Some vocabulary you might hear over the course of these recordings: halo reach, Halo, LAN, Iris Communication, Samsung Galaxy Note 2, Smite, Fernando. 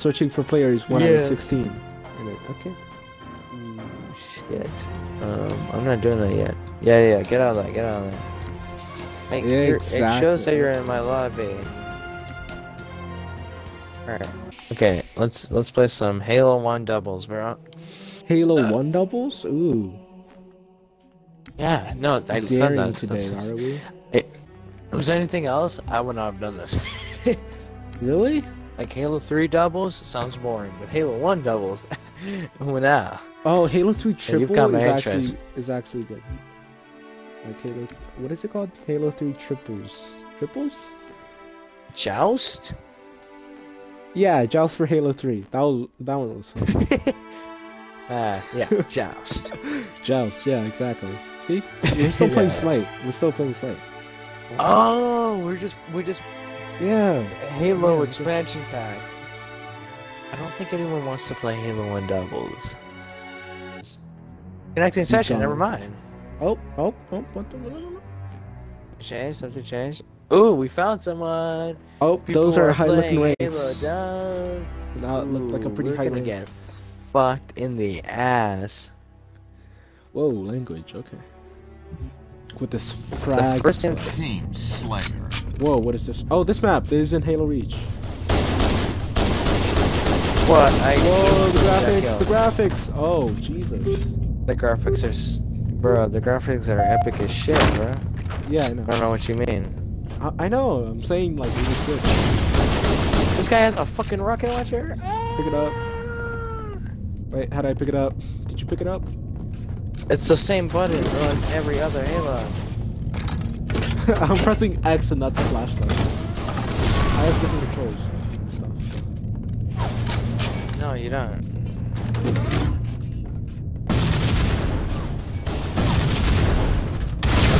Searching for players when I was 16. And then, okay. Ooh, shit. I'm not doing that yet. Yeah, get out of that, Like, yeah, exactly. It shows that you're in my lobby. Alright. Okay, let's play some Halo 1 doubles, bro. Halo 1 doubles? Ooh. Yeah, no, I said that. Today, are we? It was there anything else? I would not have done this. Really? Like Halo 3 doubles sounds boring, but Halo 1 doubles, wow. Oh, Halo 3 triple is actually good. Like Halo, what is it called? Halo 3 triples. Triples? Joust? Yeah, Joust for Halo 3. That one was fun. Yeah, Joust. Joust, yeah, exactly. See, we're still playing Smite. We're still playing Smite. Oh, we're just. Yeah. Halo expansion pack. I don't think anyone wants to play Halo 1 doubles. Connecting session, never mind. Oh, what the... Something changed. Ooh, we found someone. Oh, people those are high looking ranks. Halo does. Now it looked like a pretty high rank. We're gonna get fucked in the ass. Whoa, language, okay. With this frag. The first team slayer. Whoa, what is this? Oh, this map is in Halo Reach. What? Whoa, the graphics! Oh, Jesus. The graphics are... Bro, the graphics are epic as shit, bro. Yeah, I know. I don't know what you mean. I know, I'm saying, like, it was good. This guy has a fucking rocket launcher? Pick it up. Wait, how do I pick it up? Did you pick it up? It's the same button, bro, as every other Halo. I'm pressing X and not the flashlight. I have different controls and stuff. No, you don't.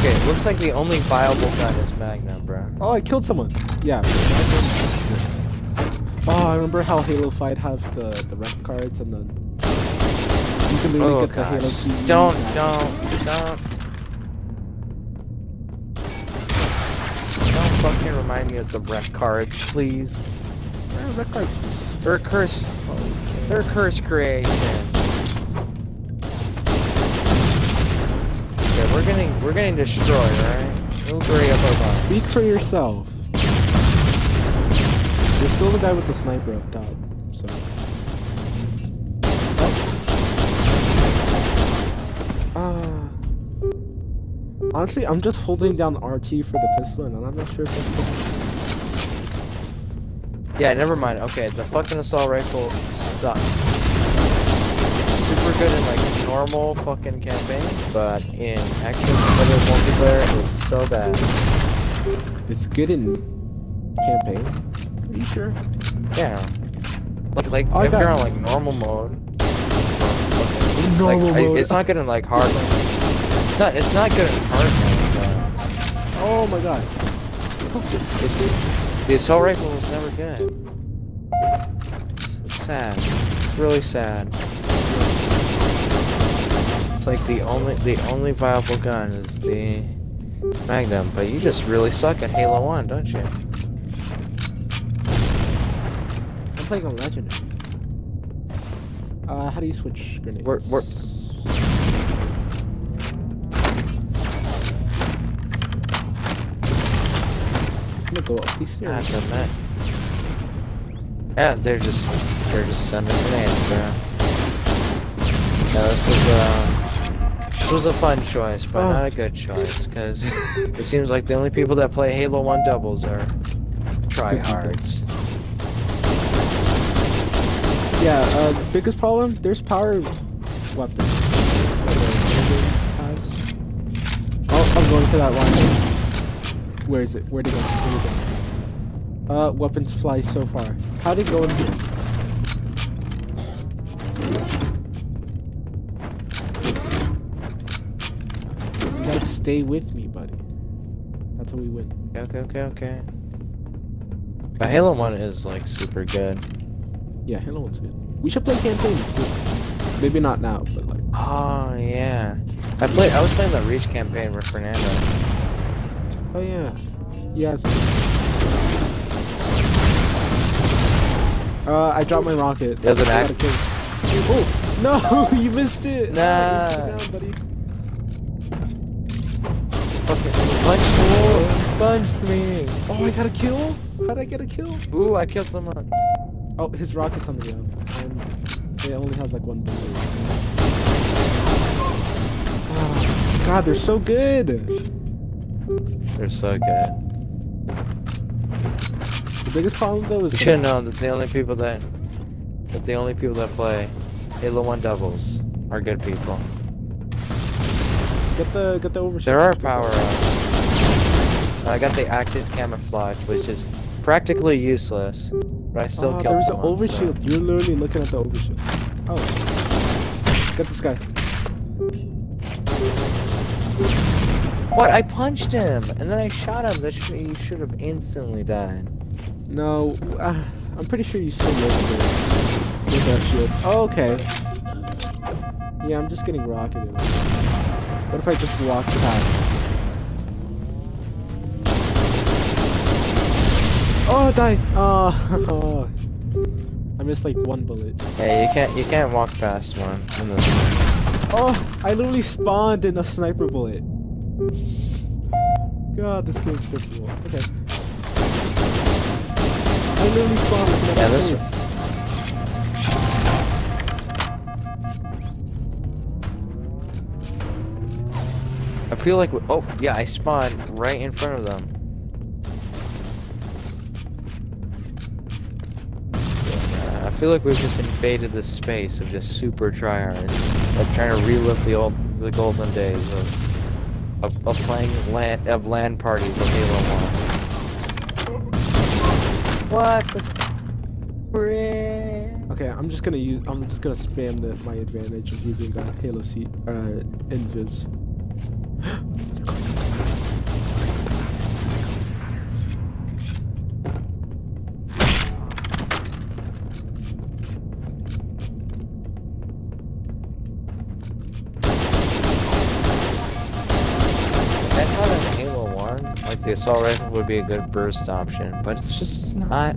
Okay, looks like the only viable gun is Magnum, bro. Oh, I killed someone. Yeah. Oh, I remember how Halo 5 have the rep cards and then you can literally get the Halo CD. Don't. Fucking remind me of the rec cards, please. Where are rec cards? They're a curse. Okay. They're a curse creation. Okay, we're getting destroyed, right? We'll hurry up our box. Speak for yourself. There's still the guy with the sniper up top, so. Honestly, I'm just holding down RT for the pistol, and I'm not sure if that's good. Yeah, never mind. Okay, the fucking assault rifle sucks. It's super good in, like, normal fucking campaign, but in actual competitive multiplayer, it's so bad. It's good in campaign? Are you sure? Yeah. Like if you're on, like, normal mode. In normal mode. It's not good in, like, hard mode. It's not good at hard mode, but... Oh my god. It's just, the assault rifle was never good. It's sad. It's really sad. It's like the only viable gun is the Magnum, but you just really suck at Halo 1, don't you? I'm playing on Legendary. How do you switch grenades? We're go up these stairs. Yeah, they're just sending grenades, bro. Yeah, this was a fun choice, but not a good choice, because it seems like the only people that play Halo 1 doubles are tryhards. Yeah, the biggest problem, there's power weapons. Oh, I'm going for that one. Where is it? Where'd it go? Where'd it go? Weapons fly so far. How'd it go in here? You gotta stay with me, buddy. That's how we win. Okay. But Halo 1 is, like, super good. Yeah, Halo 1's good. We should play campaign. Maybe not now, but, like... Oh, yeah. I was playing the Reach campaign with Fernando. Oh yeah. Yes. I dropped my rocket. Doesn't matter. Oh no, you missed it. Nah. Down, buddy. Fucking punched me. Oh, I got a kill. How'd I get a kill? Ooh, I killed someone. Oh, his rocket's on the ground. It only has like one bullet. Oh, God, they're so good. They're so good. The biggest problem though is you should know that the only people that play Halo 1 doubles are good people. Get the overshot. There are power-ups. I got the active camouflage, which is practically useless, but I still killed there's someone. There's the overshield. So. You're literally looking at the overshield. Oh, get this guy. What? I punched him and then I shot him. That should have instantly died. No, I'm pretty sure you still live with that shield. Oh, okay. Yeah, I'm just getting rocketed. What if I just walk past him? Oh, die! Oh, I missed like one bullet. Hey, you can't walk past one. Oh, I literally spawned in a sniper bullet. God, this game's difficult. Okay. I literally spawned with my I feel like we I spawned right in front of them. Yeah, I feel like we've just invaded this space of just super tryhards, like trying to relive the golden days of playing LAN parties of Halo 1. What the frick? Okay, I'm just gonna spam my advantage of using a Halo C invis. The assault rifle would be a good burst option, but it's just not.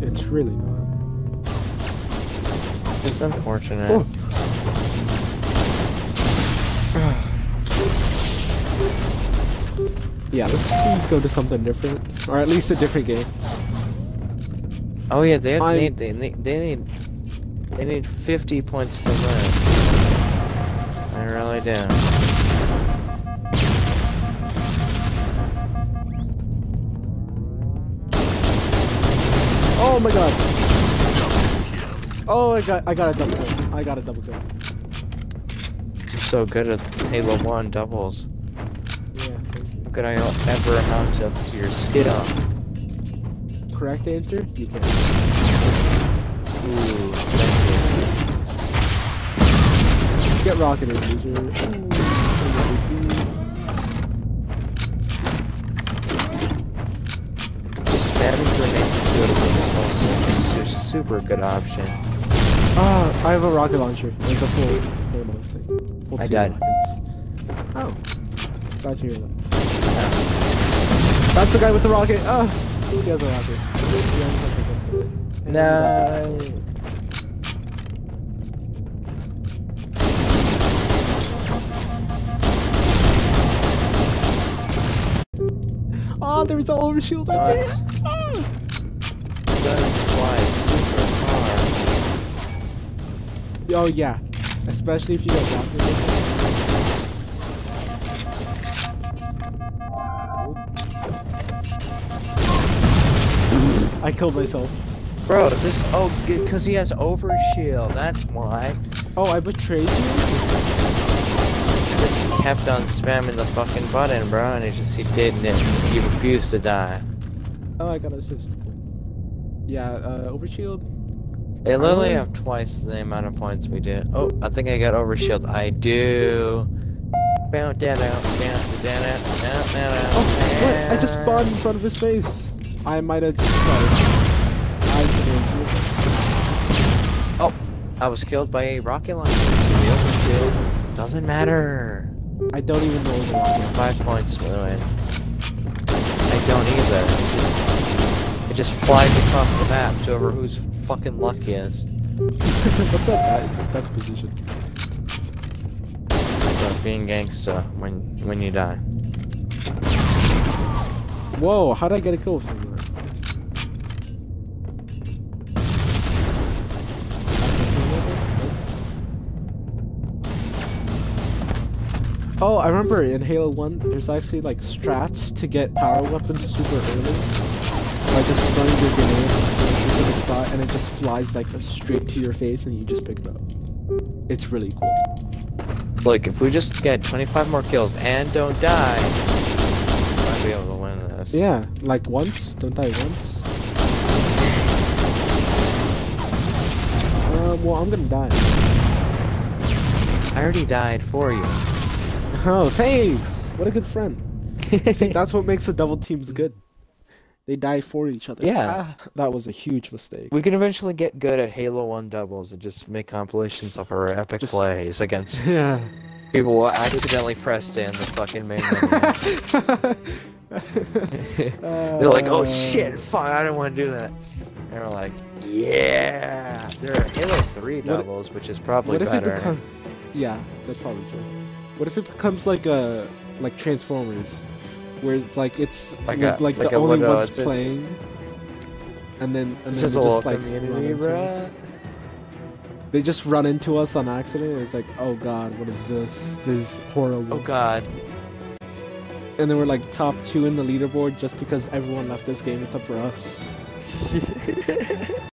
It's really not. It's unfortunate. Oh. Yeah, let's please go to something different, or at least a different game. Oh yeah, they need 50 points to win. I really do. Oh my God! Oh, I got a double kill. I got a double kill. You're so good at Halo 1 doubles. Yeah. How could I ever amount up to your skid up? Correct answer? You can. Ooh, thank you. Get rocketed, loser. Just spamming grenades. Super good option. Ah, I have a rocket launcher. It's a full ammo thing. I died. Rockets. Oh. Glad to hear that. Yeah. That's the guy with the rocket. Oh, he has a rocket. No. Oh, there's an overshield right there. Oh. Oh yeah, especially if you get rockets. I killed myself. Bro, this because he has overshield, that's why. Oh, I betrayed you? Just kept on spamming the fucking button, bro, and he didn't. He refused to die. Oh, I got an assist. Yeah, overshield. They literally have twice the amount of points we did. Oh, I think I got overshield. I do. Oh, what? I just spawned in front of his face. I might have Oh, I was killed by a rocket launcher. So the overshield doesn't matter. I don't even know the rocket. 5 points, by the way. I don't either. just flies across the map to whoever who's fucking luckiest. What's that? That's position. So being gangsta when you die. Whoa! How did I get a kill from there? Oh, I remember in Halo 1, there's actually like strats to get power weapons super early. Like just throwing your grenade in a specific spot and it just flies like straight to your face and you just pick it up. It's really cool. Look, if we just get 25 more kills and don't die, we might be able to win this. Yeah, like once, don't die once. Well, I'm gonna die. I already died for you. Oh, thanks! What a good friend. See, that's what makes the double teams good. They die for each other. Yeah. Ah, that was a huge mistake. We can eventually get good at Halo 1 doubles and just make compilations of our epic plays against people who accidentally pressed in the fucking main menu. They're like, oh shit, fuck, I don't want to do that. And we're like, yeah. There are Halo 3 doubles, which is probably better. Yeah, that's probably true. What if it becomes like a Transformers? Where it's like the only ones playing, and then it's just like they just run into us on accident. And it's like, oh god, what is this? This is horrible. Oh god. And then we're like top 2 in the leaderboard just because everyone left this game except for us.